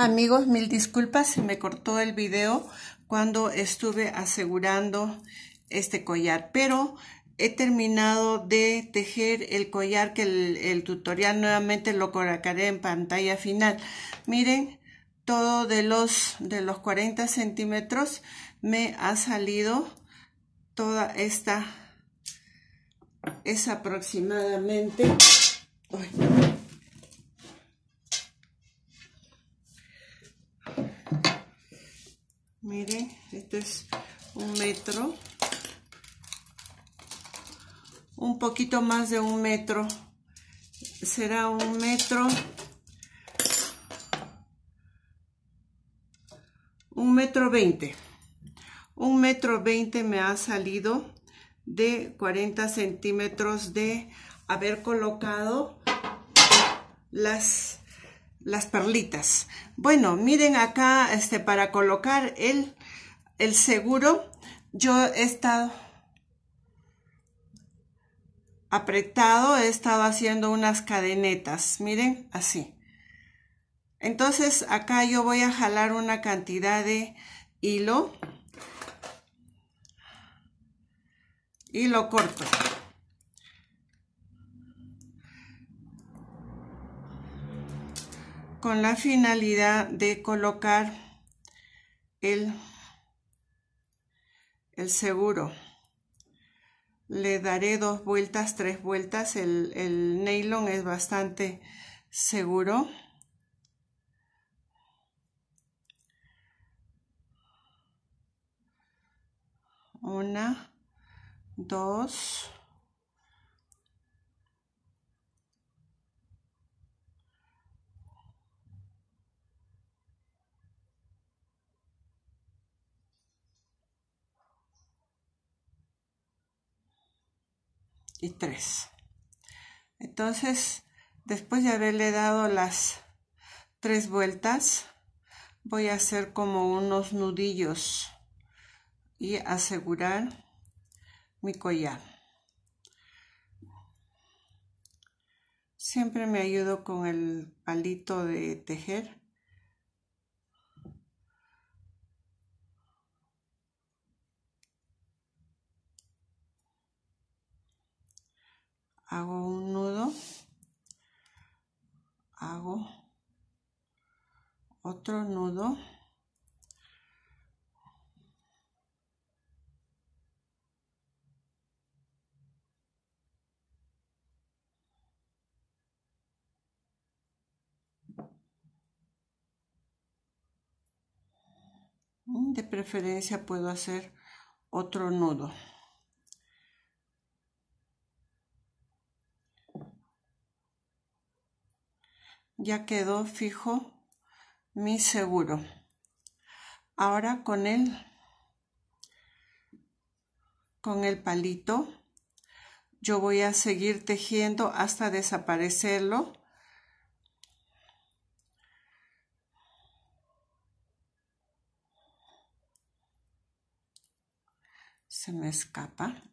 Amigos, mil disculpas, se me cortó el video cuando estuve asegurando este collar, pero he terminado de tejer el collar, que el tutorial nuevamente lo colocaré en pantalla final. Miren, todo de los 40 centímetros me ha salido toda esta, es aproximadamente, uy, miren, esto es 1 metro, un poquito más de 1 metro, será 1 metro, 1 metro 20, 1 metro 20 me ha salido de 40 centímetros de haber colocado las perlitas. Bueno, miren acá, para colocar el seguro, yo he estado apretado, he estado haciendo unas cadenetas, miren, así. Entonces acá yo voy a jalar una cantidad de hilo y lo corto. Con la finalidad de colocar el seguro. Le daré 2 vueltas, 3 vueltas. El nylon es bastante seguro. Una, dos. Y 3. Entonces, después de haberle dado las 3 vueltas, voy a hacer como unos nudillos y asegurar mi collar. Siempre me ayudo con el palito de tejer. Hago un nudo, hago otro nudo, de preferencia puedo hacer otro nudo. Ya quedó fijo mi seguro. Ahora con el palito yo voy a seguir tejiendo hasta desaparecerlo. Se me escapa.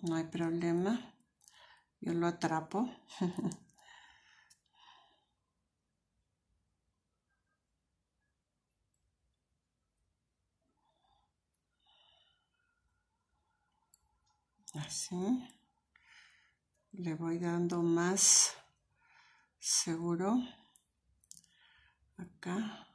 No hay problema. Yo lo atrapo. Así le voy dando más seguro acá.